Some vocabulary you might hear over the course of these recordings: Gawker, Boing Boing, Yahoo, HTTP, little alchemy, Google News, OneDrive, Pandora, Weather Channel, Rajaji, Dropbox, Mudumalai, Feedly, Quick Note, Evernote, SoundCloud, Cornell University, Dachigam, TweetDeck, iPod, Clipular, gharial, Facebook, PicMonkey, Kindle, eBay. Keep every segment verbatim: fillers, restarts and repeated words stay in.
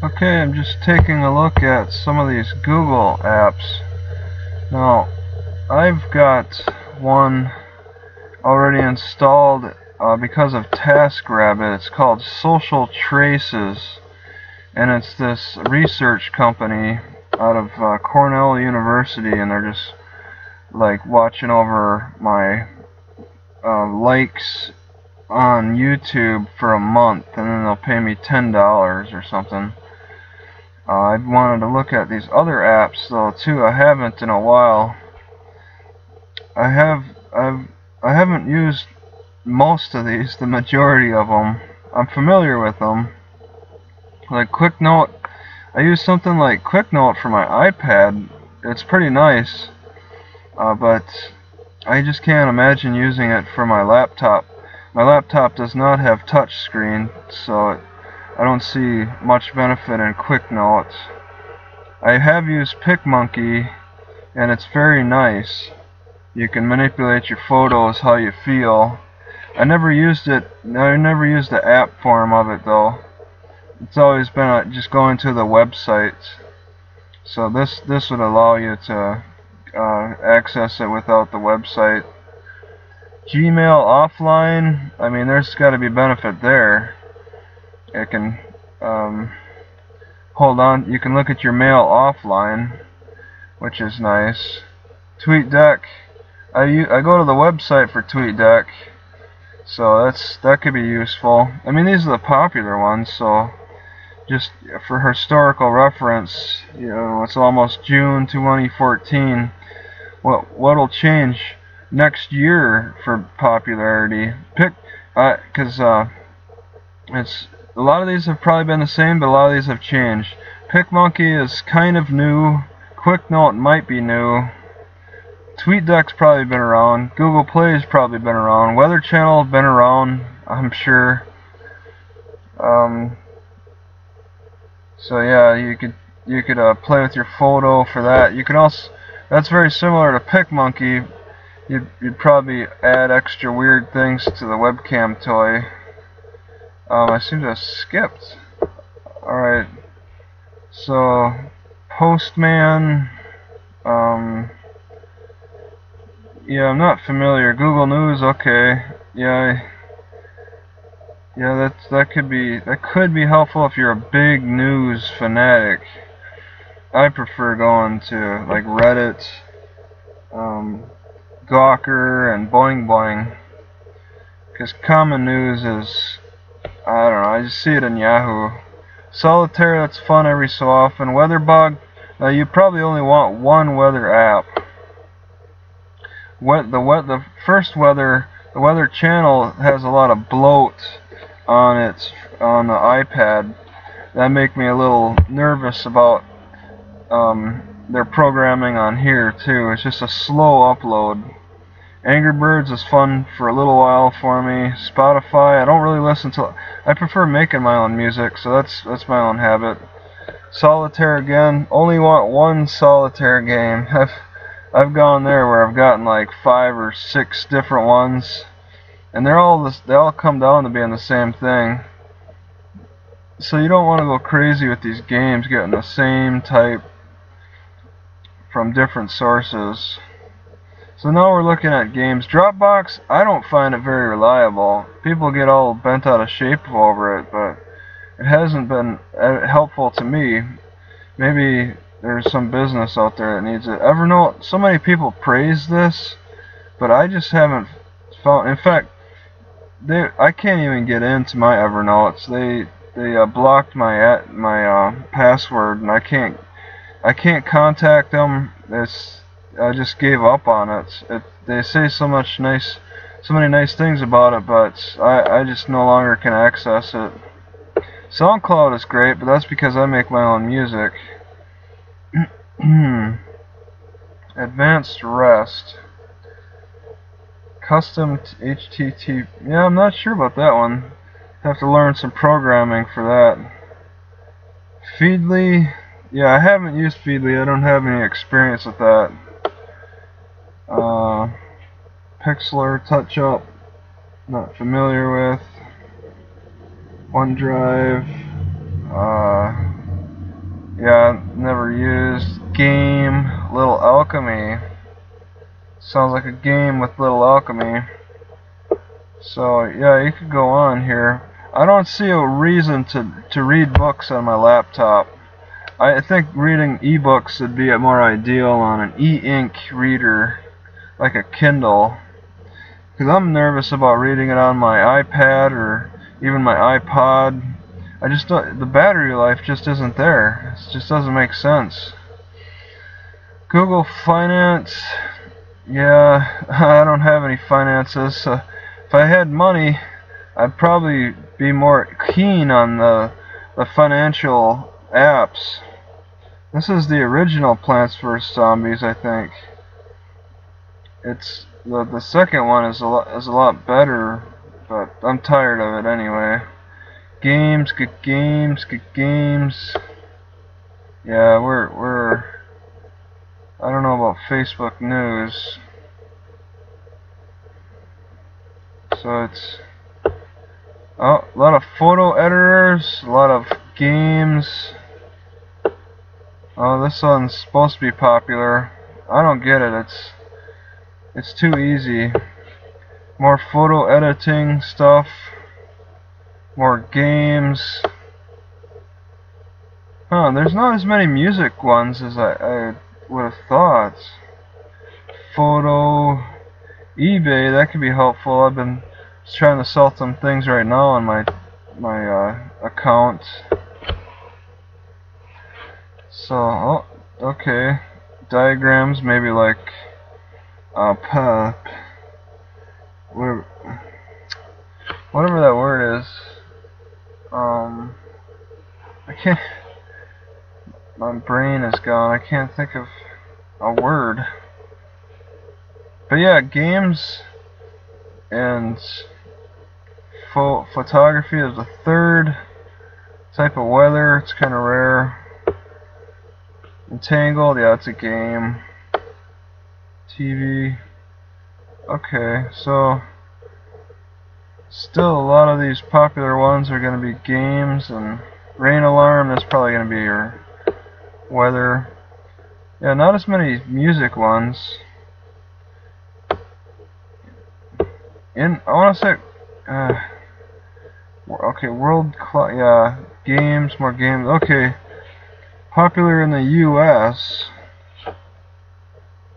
Okay, I'm just taking a look at some of these Google apps. Now, I've got one already installed uh, because of TaskRabbit. It's called Social Traces, and it's this research company out of uh, Cornell University, and they're just like watching over my uh, likes on YouTube for a month, and then they'll pay me ten dollars or something. Uh, I've wanted to look at these other apps though too. I haven't in a while. I have I've I haven't used most of these, the majority of them. I'm familiar with them. Like Quick Note, I use something like Quick Note for my iPad. It's pretty nice, uh, but I just can't imagine using it for my laptop. My laptop does not have touch screen, so it I don't see much benefit in Quick Notes. I have used PicMonkey, and it's very nice. You can manipulate your photos how you feel. I never used it. I never used the app form of it though. It's always been just going to the website. So this this would allow you to uh, access it without the website. Gmail offline. I mean, there's got to be benefit there. It can um, hold on. You can look at your mail offline, which is nice. TweetDeck. I I go to the website for TweetDeck, so that's that could be useful. I mean, these are the popular ones. So just for historical reference, you know, it's almost June twenty fourteen. What what'll change next year for popularity? Pick uh, 'cause uh, it's. A lot of these have probably been the same, but a lot of these have changed. PicMonkey is kind of new. Quick Note might be new. TweetDeck's probably been around. Google Play's probably been around. Weather Channel been around, I'm sure. Um, so yeah, you could you could uh, play with your photo for that. You can also that's very similar to PicMonkey. You'd you'd probably add extra weird things to the webcam toy. Um, I seem to have skipped. Alright, so Postman, um, yeah, I'm not familiar. Google News, okay, yeah, I, yeah, that that could be that could be helpful if you're a big news fanatic. I prefer going to like Reddit, um, Gawker, and Boing Boing, because common news is I don't know, I just see it in Yahoo. Solitaire, that's fun every so often. Weatherbug, now you probably only want one weather app. What the what the first weather the Weather Channel has a lot of bloat on its on the iPad. That make me a little nervous about um, their programming on here too. It's just a slow upload. Angry Birds is fun for a little while for me. Spotify, I don't really listen to. I prefer making my own music, so that's that's my own habit. Solitaire again. Only want one solitaire game. I've I've gone there where I've gotten like five or six different ones, and they're all this, they all come down to being the same thing. So you don't want to go crazy with these games, getting the same type from different sources. So now we're looking at games. Dropbox, I don't find it very reliable. People get all bent out of shape over it, but it hasn't been helpful to me. Maybe there's some business out there that needs it. Evernote, so many people praise this, but I just haven't found. In fact, they I can't even get into my Evernote. They they uh, blocked my my uh, password, and I can't I can't contact them. It's I just gave up on it. it. They say so much nice, so many nice things about it, but I, I just no longer can access it. SoundCloud is great, but that's because I make my own music. Advanced REST. Custom H T T P. Yeah, I'm not sure about that one. Have to learn some programming for that. Feedly. Yeah, I haven't used Feedly. I don't have any experience with that. Uh, pixlr touch up, not familiar with. OneDrive, uh, Yeah, never used. Game, Little Alchemy. Sounds like a game with Little Alchemy. So, yeah, you could go on here. I don't see a reason to, to read books on my laptop. I think reading ebooks would be more ideal on an e-ink reader, like a Kindle. Because I'm nervous about reading it on my iPad or even my iPod. I just don't, the battery life just isn't there. It just doesn't make sense. Google Finance. Yeah, I don't have any finances. So if I had money, I'd probably be more keen on the, the financial apps. This is the original Plants versus. Zombies, I think. It's the, the second one is a lot, is a lot better, but I'm tired of it anyway. Games, good games, good games. Yeah, we're we're. I don't know about Facebook News. So it's oh, a lot of photo editors, a lot of games. Oh, this one's supposed to be popular. I don't get it. It's it's too easy. More photo editing stuff. More games. Huh, there's not as many music ones as I, I would have thought. Photo, eBay, that could be helpful. I've been trying to sell some things right now on my my uh, account. So, oh, okay. Diagrams, maybe like uh, uh, whatever, whatever that word is. Um, I can't, my brain is gone, I can't think of a word. But yeah, games and pho photography is the third type of weather, it's kind of rare. Entangled, yeah, it's a game. T V, okay, so still, a lot of these popular ones are going to be games and Rain Alarm. That's probably going to be your weather. Yeah, not as many music ones. In I want to say, uh, okay, world cl yeah, games, more games. Okay, popular in the U S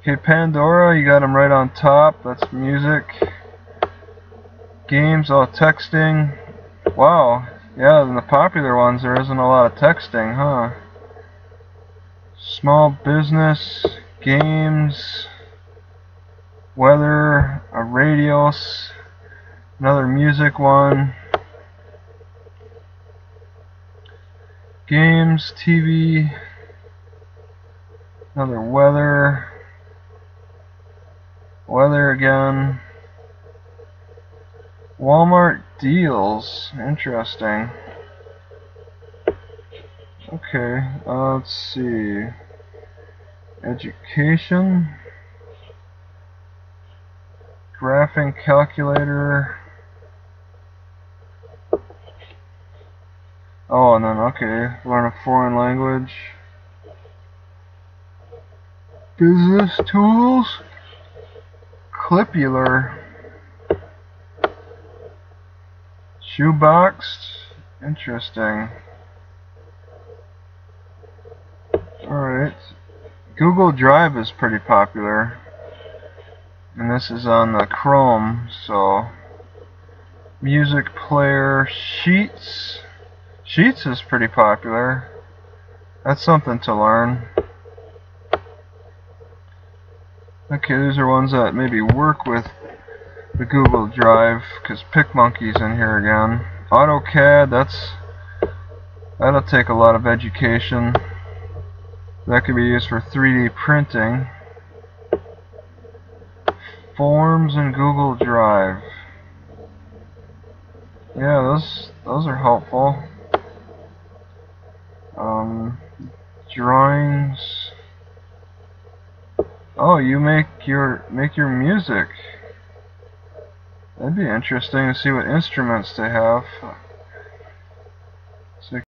Okay, Pandora, you got them right on top. That's music. Games, all texting. Wow, yeah, in the popular ones there isn't a lot of texting, huh? Small business, games, weather, a radio, another music one. Games, T V, another weather, weather again. Walmart deals, interesting. Okay, uh, let's see. Education, graphing calculator. Oh, and then okay, learn a foreign language. Business tools, clipular. Shoebox, interesting. Alright. Google Drive is pretty popular. And this is on the Chrome, so music player, Sheets. Sheets is pretty popular. That's something to learn. Okay, these are ones that maybe work with the Google Drive, because PicMonkey's in here again. AutoCAD, that's that'll take a lot of education. That could be used for three D printing. Forms and Google Drive. Yeah, those those are helpful. Um, drawings. Oh, you make your make your music. That'd be interesting to see what instruments they have.